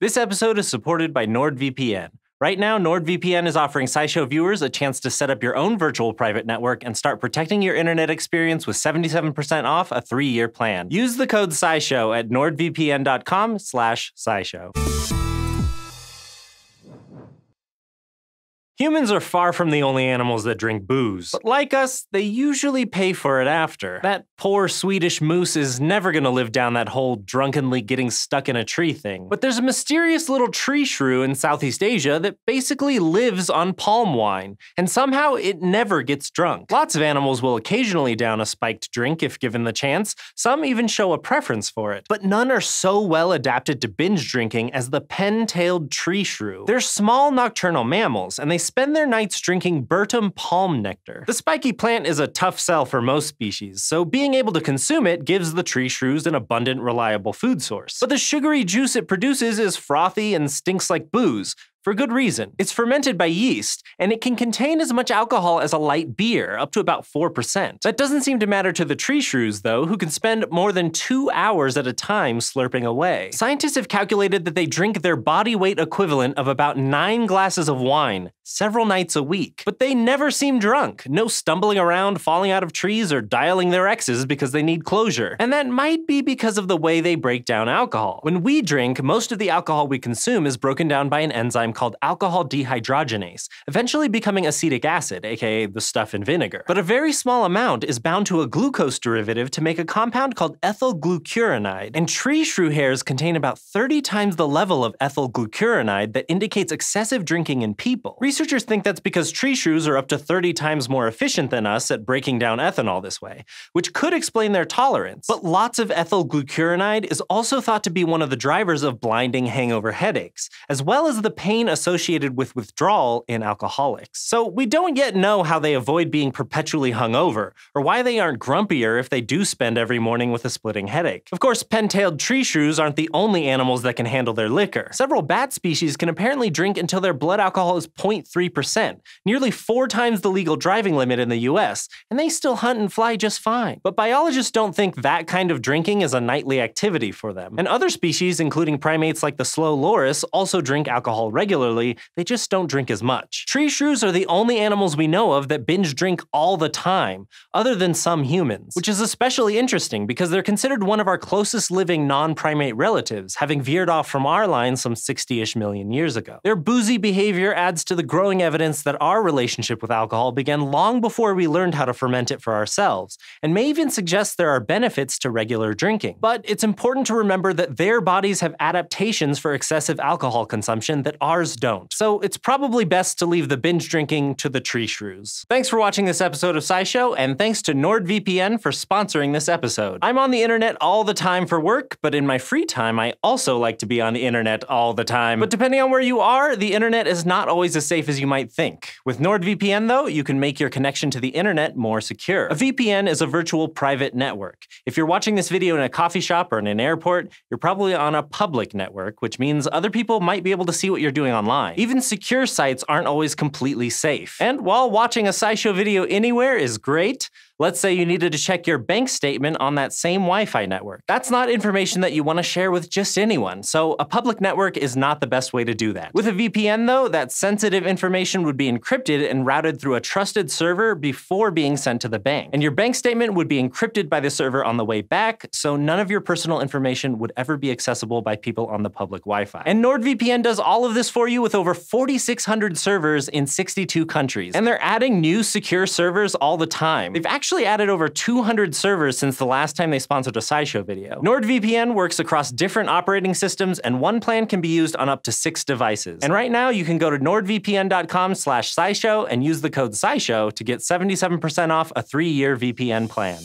This episode is supported by NordVPN. Right now, NordVPN is offering SciShow viewers a chance to set up your own virtual private network and start protecting your internet experience with 77% off a 3-year plan. Use the code SciShow at nordvpn.com/scishow. Humans are far from the only animals that drink booze, but like us, they usually pay for it after. That poor Swedish moose is never gonna live down that whole drunkenly getting stuck in a tree thing. But there's a mysterious little tree shrew in Southeast Asia that basically lives on palm wine, and somehow it never gets drunk. Lots of animals will occasionally down a spiked drink if given the chance, some even show a preference for it. But none are so well adapted to binge drinking as the pen-tailed tree shrew. They're small nocturnal mammals, and they spend their nights drinking bertam palm nectar. The spiky plant is a tough sell for most species, so being able to consume it gives the tree shrews an abundant, reliable food source. But the sugary juice it produces is frothy and stinks like booze, for good reason. It's fermented by yeast, and it can contain as much alcohol as a light beer, up to about 4%. That doesn't seem to matter to the tree shrews, though, who can spend more than 2 hours at a time slurping away. Scientists have calculated that they drink their body weight equivalent of about 9 glasses of wine several nights a week. But they never seem drunk. No stumbling around, falling out of trees, or dialing their exes because they need closure. And that might be because of the way they break down alcohol. When we drink, most of the alcohol we consume is broken down by an enzyme called alcohol dehydrogenase, eventually becoming acetic acid, aka the stuff in vinegar. But a very small amount is bound to a glucose derivative to make a compound called ethyl glucuronide, and tree shrew hairs contain about 30 times the level of ethyl glucuronide that indicates excessive drinking in people. Researchers think that's because tree shrews are up to 30 times more efficient than us at breaking down ethanol this way, which could explain their tolerance. But lots of ethyl glucuronide is also thought to be one of the drivers of blinding hangover headaches, as well as the pain associated with withdrawal in alcoholics. So we don't yet know how they avoid being perpetually hungover, or why they aren't grumpier if they do spend every morning with a splitting headache. Of course, pen-tailed tree shrews aren't the only animals that can handle their liquor. Several bat species can apparently drink until their blood alcohol is 0.3%, nearly 4 times the legal driving limit in the US, and they still hunt and fly just fine. But biologists don't think that kind of drinking is a nightly activity for them. And other species, including primates like the slow loris, also drink alcohol regularly. They just don't drink as much. Tree shrews are the only animals we know of that binge drink all the time, other than some humans. Which is especially interesting because they're considered one of our closest living non-primate relatives, having veered off from our line some 60-ish million years ago. Their boozy behavior adds to the growing evidence that our relationship with alcohol began long before we learned how to ferment it for ourselves, and may even suggest there are benefits to regular drinking. But it's important to remember that their bodies have adaptations for excessive alcohol consumption that are don't. So it's probably best to leave the binge drinking to the tree shrews. Thanks for watching this episode of SciShow, and thanks to NordVPN for sponsoring this episode. I'm on the internet all the time for work, but in my free time, I also like to be on the internet all the time. But depending on where you are, the internet is not always as safe as you might think. With NordVPN, though, you can make your connection to the internet more secure. A VPN is a virtual private network. If you're watching this video in a coffee shop or in an airport, you're probably on a public network, which means other people might be able to see what you're doing online. Even secure sites aren't always completely safe. And while watching a SciShow video anywhere is great, let's say you needed to check your bank statement on that same Wi-Fi network. That's not information that you want to share with just anyone, so a public network is not the best way to do that. With a VPN, though, that sensitive information would be encrypted and routed through a trusted server before being sent to the bank. And your bank statement would be encrypted by the server on the way back, so none of your personal information would ever be accessible by people on the public Wi-Fi. And NordVPN does all of this for you with over 4,600 servers in 62 countries. And they're adding new secure servers all the time. They've actually added over 200 servers since the last time they sponsored a SciShow video. NordVPN works across different operating systems, and one plan can be used on up to 6 devices. And right now, you can go to nordvpn.com/scishow and use the code SciShow to get 77% off a 3-year VPN plan.